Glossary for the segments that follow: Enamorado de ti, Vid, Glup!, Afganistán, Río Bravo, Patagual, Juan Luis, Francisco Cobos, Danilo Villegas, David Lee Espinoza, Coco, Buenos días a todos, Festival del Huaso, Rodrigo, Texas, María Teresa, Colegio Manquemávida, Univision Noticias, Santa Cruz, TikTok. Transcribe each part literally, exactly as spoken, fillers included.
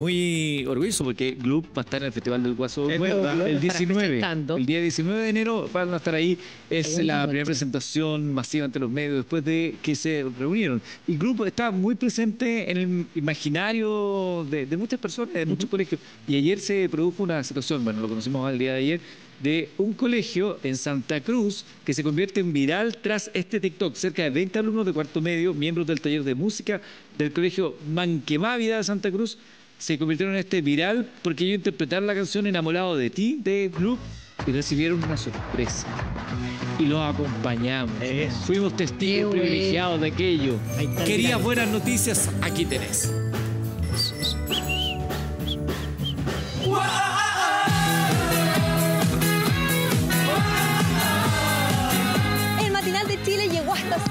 muy orgulloso porque Glup! Va a estar en el Festival del Huaso el, el diecinueve. El día diecinueve de enero van a estar ahí. Es la primera presentación masiva ante los medios después de que se reunieron. Y Glup! Está muy presente en el imaginario de, de muchas personas, de muchos uh-huh. colegios. Y ayer se produjo una situación, bueno, lo conocimos el día de ayer, de un colegio en Santa Cruz que se convierte en viral tras este TikTok. Cerca de veinte alumnos de cuarto medio, miembros del taller de música del Colegio Manquemávida de Santa Cruz, se convirtieron en este viral porque ellos interpretaron la canción Enamorado de Ti de Glup! Y recibieron una sorpresa. Y los acompañamos. Eso. Fuimos testigos Qué privilegiados bebé. de aquello. Querías buenas noticias, aquí tenés.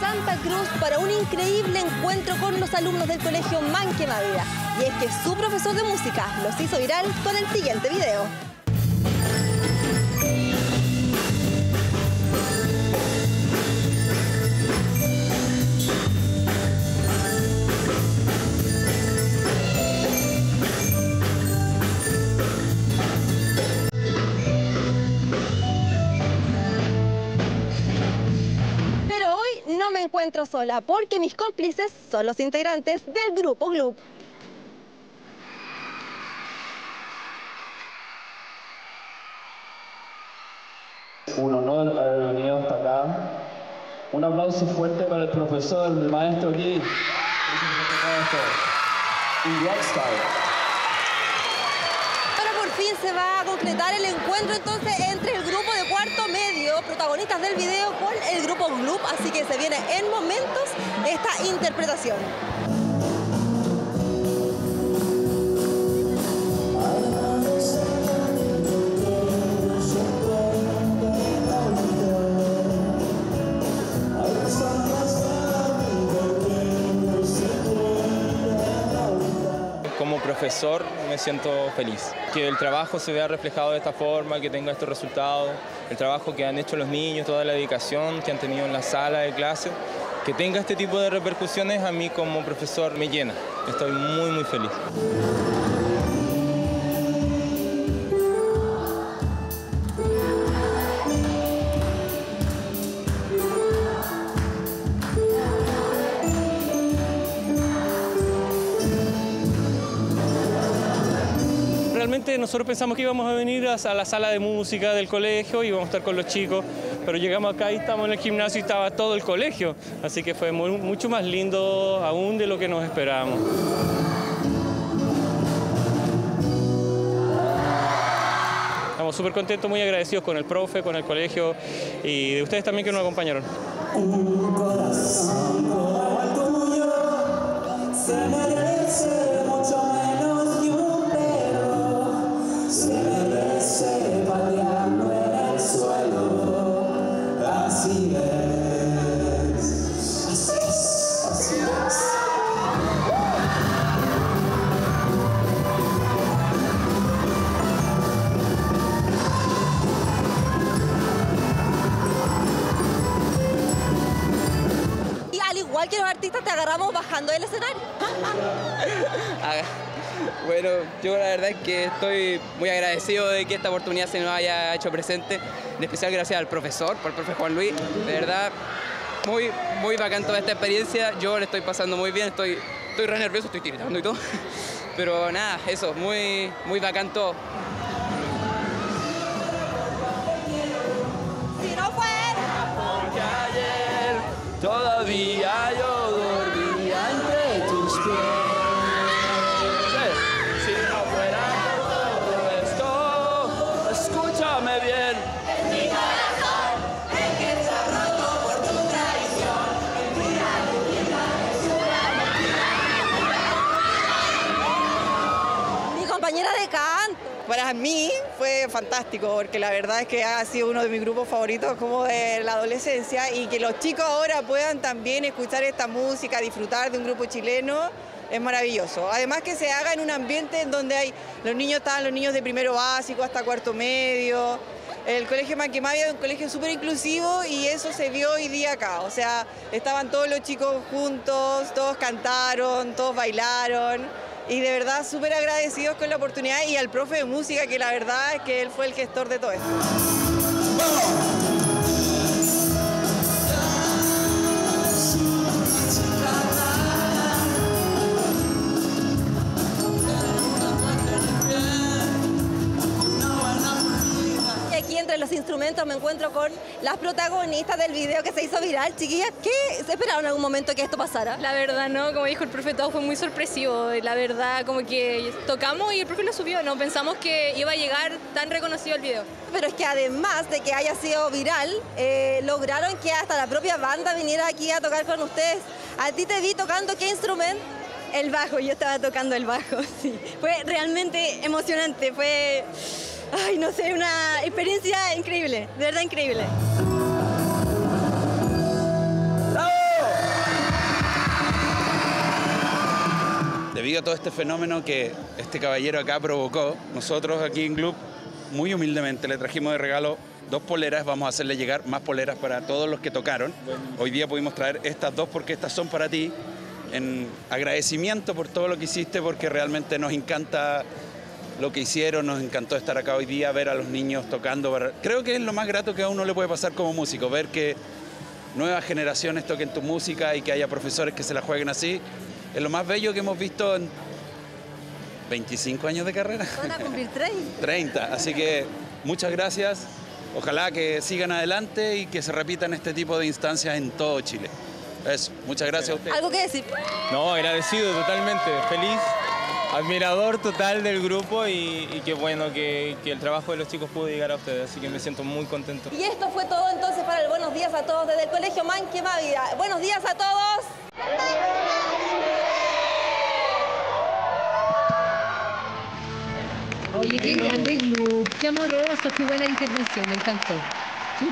Santa Cruz para un increíble encuentro con los alumnos del Colegio Manquemávida. Y es que su profesor de música los hizo viral con el siguiente video. Encuentro sola porque mis cómplices son los integrantes del grupo Glup. Un honor haber venido hasta acá. Un aplauso fuerte para el profesor, el maestro aquí. Y rockstar. Fin se va a concretar el encuentro entonces entre el grupo de cuarto medio, protagonistas del video, con el grupo Glup!, así que se viene en momentos esta interpretación. Como profesor me siento feliz, que el trabajo se vea reflejado de esta forma, que tenga estos resultados, el trabajo que han hecho los niños, toda la dedicación que han tenido en la sala de clase, que tenga este tipo de repercusiones a mí como profesor me llena, estoy muy muy feliz. Realmente nosotros pensamos que íbamos a venir a la sala de música del colegio y íbamos a estar con los chicos, pero llegamos acá y estamos en el gimnasio y estaba todo el colegio, así que fue muy, mucho más lindo aún de lo que nos esperábamos. Estamos súper contentos, muy agradecidos con el profe, con el colegio y de ustedes también que nos acompañaron. Un corazón como el tuyo se merece. Igual que los artistas te agarramos bajando del escenario. Bueno, yo la verdad es que estoy muy agradecido de que esta oportunidad se nos haya hecho presente, en especial gracias al profesor, por el profe Juan Luis. De verdad, muy, muy bacán toda esta experiencia, yo le estoy pasando muy bien, estoy, estoy re nervioso, estoy tiritando y todo, pero nada, eso, muy, muy bacán todo. Si no fue porque ayer todavía yo dormía entre tus pies. Si no fuera todo esto, escúchame bien. Es mi corazón el que se ha roto por tu traición. Mentira, mentira, mentira, mentira. Mi compañera de canto. Para mí fue fantástico, porque la verdad es que ha sido uno de mis grupos favoritos como de la adolescencia, y que los chicos ahora puedan también escuchar esta música, disfrutar de un grupo chileno, es maravilloso. Además que se haga en un ambiente en donde hay los niños, están los niños de primero básico hasta cuarto medio. El Colegio Manquemávida es un colegio súper inclusivo y eso se vio hoy día acá. O sea, estaban todos los chicos juntos, todos cantaron, todos bailaron. y de verdad súper agradecidos con la oportunidad y al profe de música, que la verdad es que él fue el gestor de todo esto. Los instrumentos, me encuentro con las protagonistas del video que se hizo viral. Chiquillas, ¿qué se esperaron en algún momento que esto pasara? La verdad no, como dijo el profe, todo fue muy sorpresivo. La verdad, como que tocamos y el profe lo subió, no pensamos que iba a llegar tan reconocido el video. Pero es que además de que haya sido viral, eh, lograron que hasta la propia banda viniera aquí a tocar con ustedes. A ti te vi tocando, ¿qué instrumento? El bajo, yo estaba tocando el bajo, sí. Fue realmente emocionante, fue... Ay, no sé, una experiencia increíble, de verdad increíble. ¡Bravo! Debido a todo este fenómeno que este caballero acá provocó, nosotros aquí en Glup, muy humildemente, le trajimos de regalo dos poleras. Vamos a hacerle llegar más poleras para todos los que tocaron. Hoy día pudimos traer estas dos porque estas son para ti, en agradecimiento por todo lo que hiciste, porque realmente nos encanta... lo que hicieron, nos encantó estar acá hoy día, ver a los niños tocando. Creo que es lo más grato que a uno le puede pasar como músico, ver que nuevas generaciones toquen tu música y que haya profesores que se la jueguen así. Es lo más bello que hemos visto en veinticinco años de carrera. Van a cumplir treinta. treinta, así que muchas gracias. Ojalá que sigan adelante y que se repitan este tipo de instancias en todo Chile. Eso, muchas gracias a ustedes. ¿Algo que decir? No, agradecido totalmente, feliz. Admirador total del grupo y, y qué bueno que, que el trabajo de los chicos pudo llegar a ustedes, así que me siento muy contento. Y esto fue todo entonces para el Buenos Días a Todos desde el Colegio Manquemávida. ¡Buenos días a todos! Oye, qué grande Glup, qué amoroso, qué buena intervención, me encantó. ¿Qué?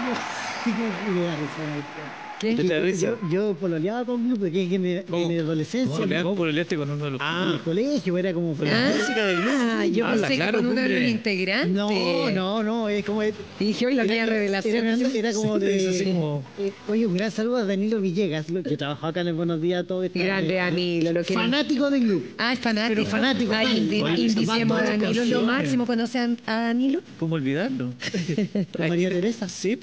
Yo, yo pololeaba con Glup, porque en mi, en mi adolescencia... ¿Cómo pololeaste con uno de los... Ah, el colegio, era como... Ah, música de Glup. Ah, yo pensé que claro, con uno de los integrantes. No, no, no, es como... Dije, hoy la media revelación. Era, era, era como de... Sí, sí, como... Eh, oye, un gran saludo a Danilo Villegas, que trabajó acá en el Buenos Días a Todos. Grande, Danilo, lo que... Fanático de Glup. Ah, es fanático. Pero fanático. Ay, de, oye, indicemos a Danilo, lo máximo, ¿conocen a Danilo? ¿Cómo olvidarlo? ¿A María Teresa? Sí,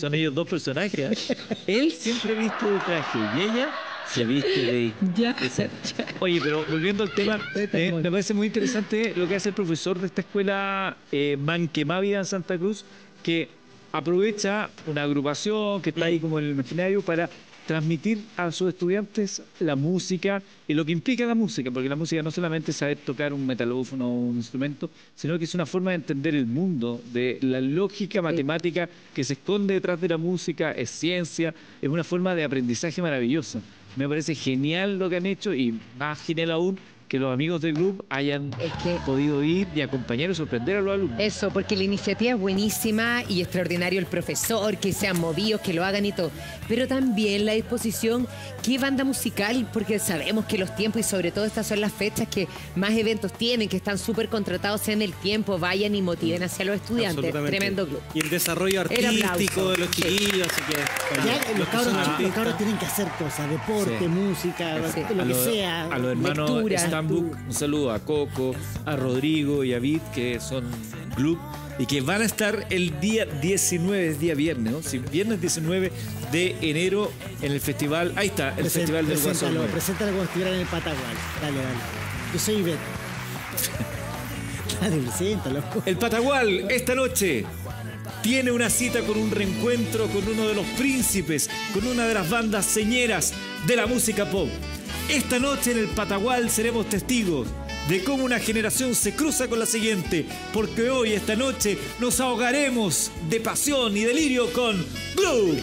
son ellos dos personajes. Él siempre viste de traje y ella se viste de... Ya, de ser. Ya. Oye, pero volviendo al tema, eh, me parece muy interesante lo que hace el profesor de esta escuela eh, Manquemávida en Santa Cruz, que aprovecha una agrupación que está ahí como en el imaginario para transmitir a sus estudiantes la música y lo que implica la música, porque la música no solamente es saber tocar un metalófono o un instrumento, sino que es una forma de entender el mundo, de la lógica matemática que se esconde detrás de la música, es ciencia, es una forma de aprendizaje maravillosa. Me parece genial lo que han hecho y más genial aún que los amigos del Glup hayan es que, podido ir y acompañar y sorprender a los alumnos. Eso, porque la iniciativa es buenísima y extraordinario el profesor, que sean movidos, que lo hagan y todo. Pero también la disposición, qué banda musical, porque sabemos que los tiempos y sobre todo estas son las fechas que más eventos tienen, que están súper contratados en el tiempo, vayan y motiven hacia los estudiantes. Tremendo Glup. Y el desarrollo artístico el de los chiquillos. Sí. Así que, bueno, ya, los, los, cabros, los cabros tienen que hacer cosas, deporte, sí. música, sí. lo que lo, sea, a los lectura. Un saludo a Coco, a Rodrigo y a Vid, que son Glup y que van a estar el día diecinueve, es día viernes, ¿no? Sí, viernes diecinueve de enero en el festival. Ahí está, el Presen, Festival del Huaso. Preséntalo como estuvieran en el Patagual. Dale, dale. Yo soy Vid. Dale, preséntalo. El Patagual, esta noche, tiene una cita con un reencuentro con uno de los príncipes, con una de las bandas señeras de la música pop. Esta noche en el Patagual seremos testigos de cómo una generación se cruza con la siguiente, porque hoy, esta noche, nos ahogaremos de pasión y delirio con Glup.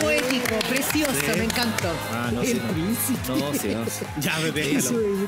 Poético, precioso, sí. Me encantó. Ah, no, el sí, no. príncipe. No, sí, no, sí. Ya me pégalo.